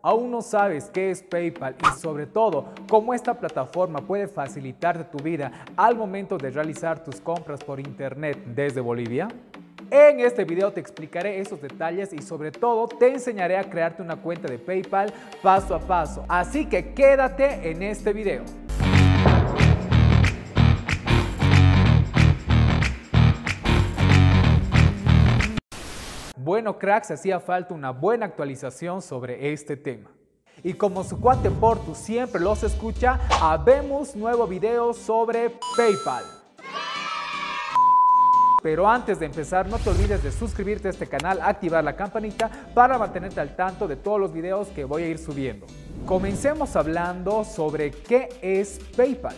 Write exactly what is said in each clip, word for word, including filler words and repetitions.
¿Aún no sabes qué es PayPal y sobre todo cómo esta plataforma puede facilitarte tu vida al momento de realizar tus compras por internet desde Bolivia? En este video te explicaré esos detalles y sobre todo te enseñaré a crearte una cuenta de PayPal paso a paso, así que quédate en este video. Bueno, cracks, hacía falta una buena actualización sobre este tema. Y como su cuate Portu siempre los escucha, habemos nuevo video sobre PayPal. Pero antes de empezar, no te olvides de suscribirte a este canal, activar la campanita para mantenerte al tanto de todos los videos que voy a ir subiendo. Comencemos hablando sobre qué es PayPal.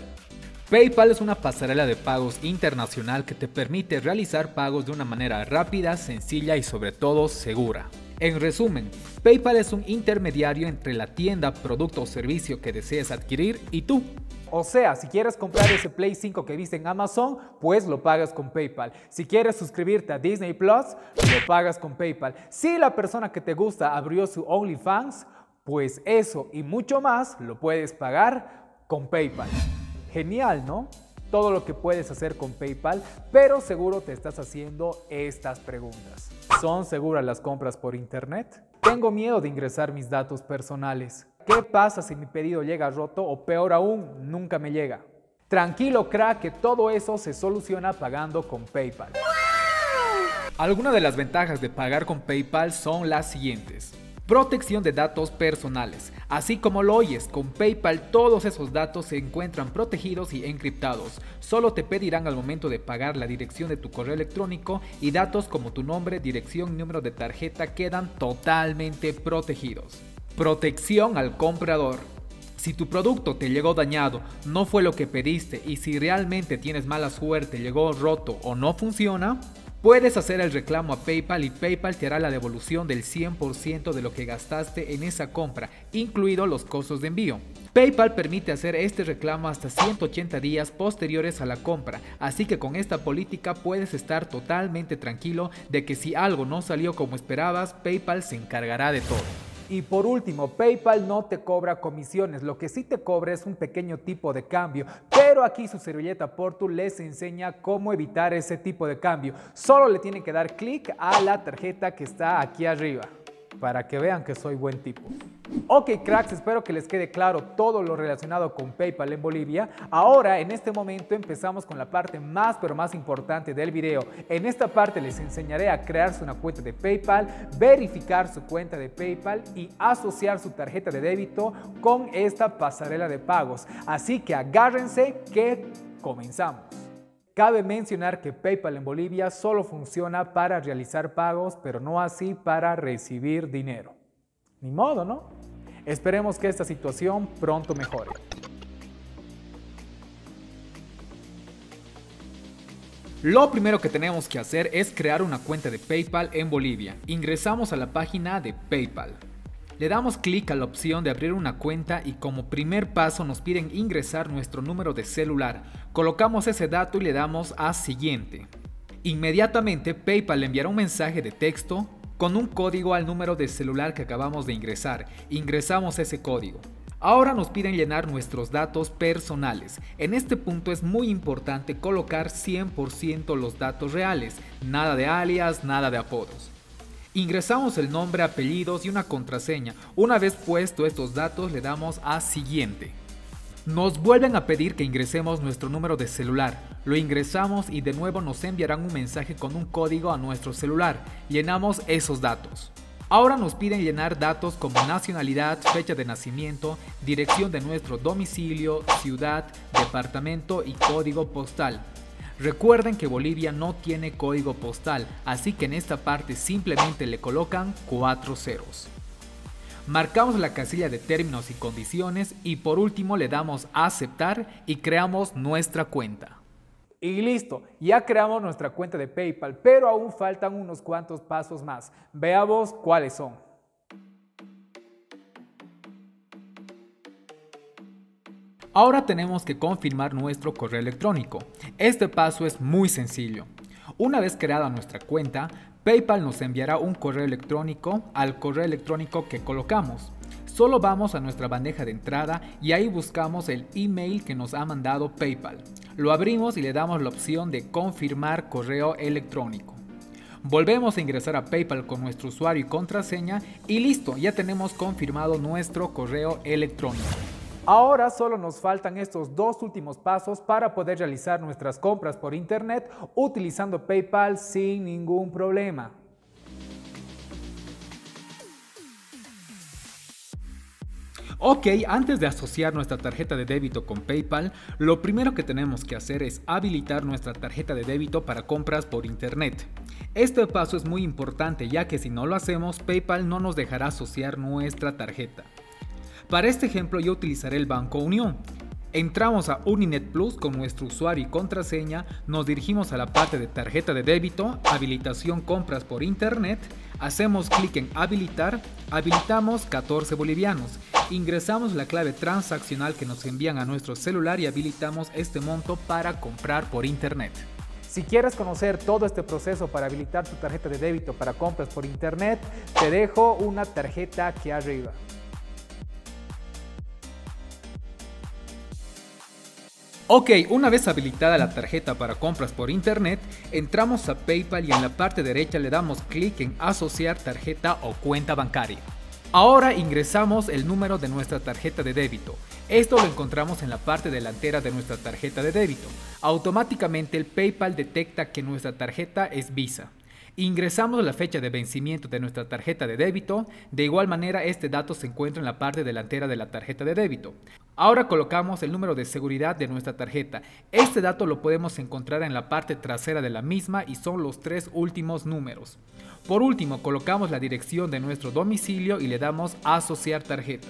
PayPal es una pasarela de pagos internacional que te permite realizar pagos de una manera rápida, sencilla y sobre todo segura. En resumen, PayPal es un intermediario entre la tienda, producto o servicio que desees adquirir y tú. O sea, si quieres comprar ese Play cinco que viste en Amazon, pues lo pagas con PayPal. Si quieres suscribirte a Disney Plus, lo pagas con PayPal. Si la persona que te gusta abrió su OnlyFans, pues eso y mucho más lo puedes pagar con PayPal. Genial, ¿no? Todo lo que puedes hacer con PayPal, pero seguro te estás haciendo estas preguntas. ¿Son seguras las compras por internet? Tengo miedo de ingresar mis datos personales. ¿Qué pasa si mi pedido llega roto o peor aún, nunca me llega? Tranquilo, crack, que todo eso se soluciona pagando con PayPal. Algunas de las ventajas de pagar con PayPal son las siguientes. Protección de datos personales. Así como lo oyes, con PayPal todos esos datos se encuentran protegidos y encriptados. Solo te pedirán al momento de pagar la dirección de tu correo electrónico y datos como tu nombre, dirección y número de tarjeta quedan totalmente protegidos. Protección al comprador. Si tu producto te llegó dañado, no fue lo que pediste y si realmente tienes mala suerte, llegó roto o no funciona, puedes hacer el reclamo a PayPal y PayPal te hará la devolución del cien por ciento de lo que gastaste en esa compra, incluidos los costos de envío. PayPal permite hacer este reclamo hasta ciento ochenta días posteriores a la compra, así que con esta política puedes estar totalmente tranquilo de que si algo no salió como esperabas, PayPal se encargará de todo. Y por último, PayPal no te cobra comisiones, lo que sí te cobra es un pequeño tipo de cambio, pero aquí su servilleta Portu les enseña cómo evitar ese tipo de cambio. Solo le tienen que dar clic a la tarjeta que está aquí arriba, para que vean que soy buen tipo. Ok, cracks, espero que les quede claro todo lo relacionado con PayPal en Bolivia. Ahora, en este momento, empezamos con la parte más, pero más importante del video. En esta parte les enseñaré a crearse una cuenta de PayPal, verificar su cuenta de PayPal y asociar su tarjeta de débito con esta pasarela de pagos. Así que agárrense que comenzamos. Cabe mencionar que PayPal en Bolivia solo funciona para realizar pagos, pero no así para recibir dinero. Ni modo, ¿no? Esperemos que esta situación pronto mejore. Lo primero que tenemos que hacer es crear una cuenta de PayPal en Bolivia. Ingresamos a la página de PayPal. Le damos clic a la opción de abrir una cuenta y como primer paso nos piden ingresar nuestro número de celular. Colocamos ese dato y le damos a siguiente. Inmediatamente PayPal le enviará un mensaje de texto con un código al número de celular que acabamos de ingresar. Ingresamos ese código. Ahora nos piden llenar nuestros datos personales. En este punto es muy importante colocar cien por ciento los datos reales, nada de alias, nada de apodos. Ingresamos el nombre, apellidos y una contraseña. Una vez puesto estos datos le damos a siguiente. Nos vuelven a pedir que ingresemos nuestro número de celular. Lo ingresamos y de nuevo nos enviarán un mensaje con un código a nuestro celular. Llenamos esos datos. Ahora nos piden llenar datos como nacionalidad, fecha de nacimiento, dirección de nuestro domicilio, ciudad, departamento y código postal. Recuerden que Bolivia no tiene código postal, así que en esta parte simplemente le colocan cuatro ceros. Marcamos la casilla de términos y condiciones y por último le damos a aceptar y creamos nuestra cuenta. Y listo, ya creamos nuestra cuenta de PayPal, pero aún faltan unos cuantos pasos más. Veamos cuáles son. Ahora tenemos que confirmar nuestro correo electrónico. Este paso es muy sencillo. Una vez creada nuestra cuenta, PayPal nos enviará un correo electrónico al correo electrónico que colocamos. Solo vamos a nuestra bandeja de entrada y ahí buscamos el email que nos ha mandado PayPal. Lo abrimos y le damos la opción de confirmar correo electrónico. Volvemos a ingresar a PayPal con nuestro usuario y contraseña y listo, ya tenemos confirmado nuestro correo electrónico. Ahora solo nos faltan estos dos últimos pasos para poder realizar nuestras compras por internet utilizando PayPal sin ningún problema. Ok, antes de asociar nuestra tarjeta de débito con PayPal, lo primero que tenemos que hacer es habilitar nuestra tarjeta de débito para compras por internet. Este paso es muy importante ya que si no lo hacemos, PayPal no nos dejará asociar nuestra tarjeta. Para este ejemplo yo utilizaré el Banco Unión. Entramos a Uninet Plus con nuestro usuario y contraseña, nos dirigimos a la parte de tarjeta de débito, habilitación compras por internet, hacemos clic en habilitar, habilitamos catorce bolivianos, ingresamos la clave transaccional que nos envían a nuestro celular y habilitamos este monto para comprar por internet. Si quieres conocer todo este proceso para habilitar tu tarjeta de débito para compras por internet, te dejo una tarjeta aquí arriba. Ok, una vez habilitada la tarjeta para compras por internet, entramos a PayPal y en la parte derecha le damos clic en asociar tarjeta o cuenta bancaria. Ahora ingresamos el número de nuestra tarjeta de débito. Esto lo encontramos en la parte delantera de nuestra tarjeta de débito. Automáticamente el PayPal detecta que nuestra tarjeta es Visa. Ingresamos la fecha de vencimiento de nuestra tarjeta de débito, de igual manera este dato se encuentra en la parte delantera de la tarjeta de débito. Ahora colocamos el número de seguridad de nuestra tarjeta, este dato lo podemos encontrar en la parte trasera de la misma y son los tres últimos números. Por último colocamos la dirección de nuestro domicilio y le damos asociar tarjeta.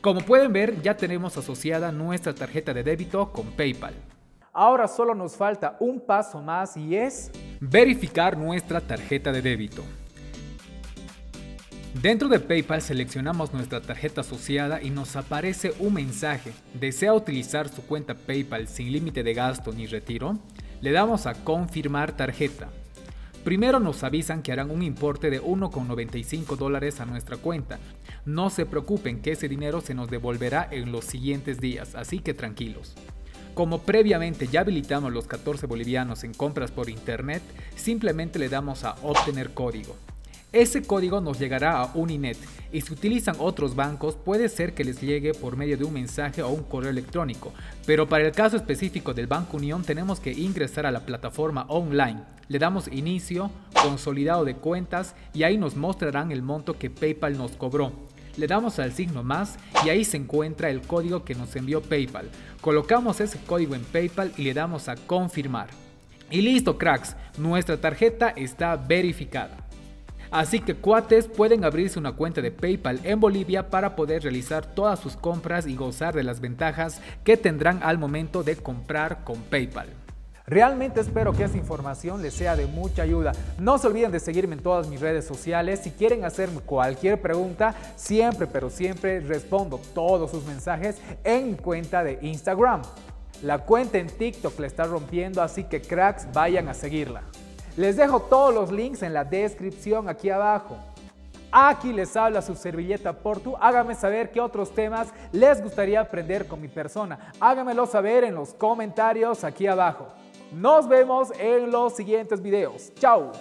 Como pueden ver ya tenemos asociada nuestra tarjeta de débito con PayPal. Ahora solo nos falta un paso más y es verificar nuestra tarjeta de débito. Dentro de PayPal seleccionamos nuestra tarjeta asociada y nos aparece un mensaje. ¿Desea utilizar su cuenta PayPal sin límite de gasto ni retiro? Le damos a confirmar tarjeta. Primero nos avisan que harán un importe de uno con noventa y cinco dólares a nuestra cuenta. No se preocupen que ese dinero se nos devolverá en los siguientes días, así que tranquilos. Como previamente ya habilitamos los catorce bolivianos en compras por internet, simplemente le damos a obtener código. Ese código nos llegará a Uninet y si utilizan otros bancos puede ser que les llegue por medio de un mensaje o un correo electrónico, pero para el caso específico del Banco Unión tenemos que ingresar a la plataforma online. Le damos inicio, consolidado de cuentas y ahí nos mostrarán el monto que PayPal nos cobró. Le damos al signo más y ahí se encuentra el código que nos envió PayPal. Colocamos ese código en PayPal y le damos a confirmar. Y listo, cracks, nuestra tarjeta está verificada. Así que cuates, pueden abrirse una cuenta de PayPal en Bolivia para poder realizar todas sus compras y gozar de las ventajas que tendrán al momento de comprar con PayPal. Realmente espero que esta información les sea de mucha ayuda. No se olviden de seguirme en todas mis redes sociales. Si quieren hacerme cualquier pregunta, siempre, pero siempre respondo todos sus mensajes en mi cuenta de Instagram. La cuenta en TikTok la está rompiendo, así que cracks, vayan a seguirla. Les dejo todos los links en la descripción aquí abajo. Aquí les habla su servilleta Portu, háganme saber qué otros temas les gustaría aprender con mi persona. Háganmelo saber en los comentarios aquí abajo. Nos vemos en los siguientes videos. ¡Chao!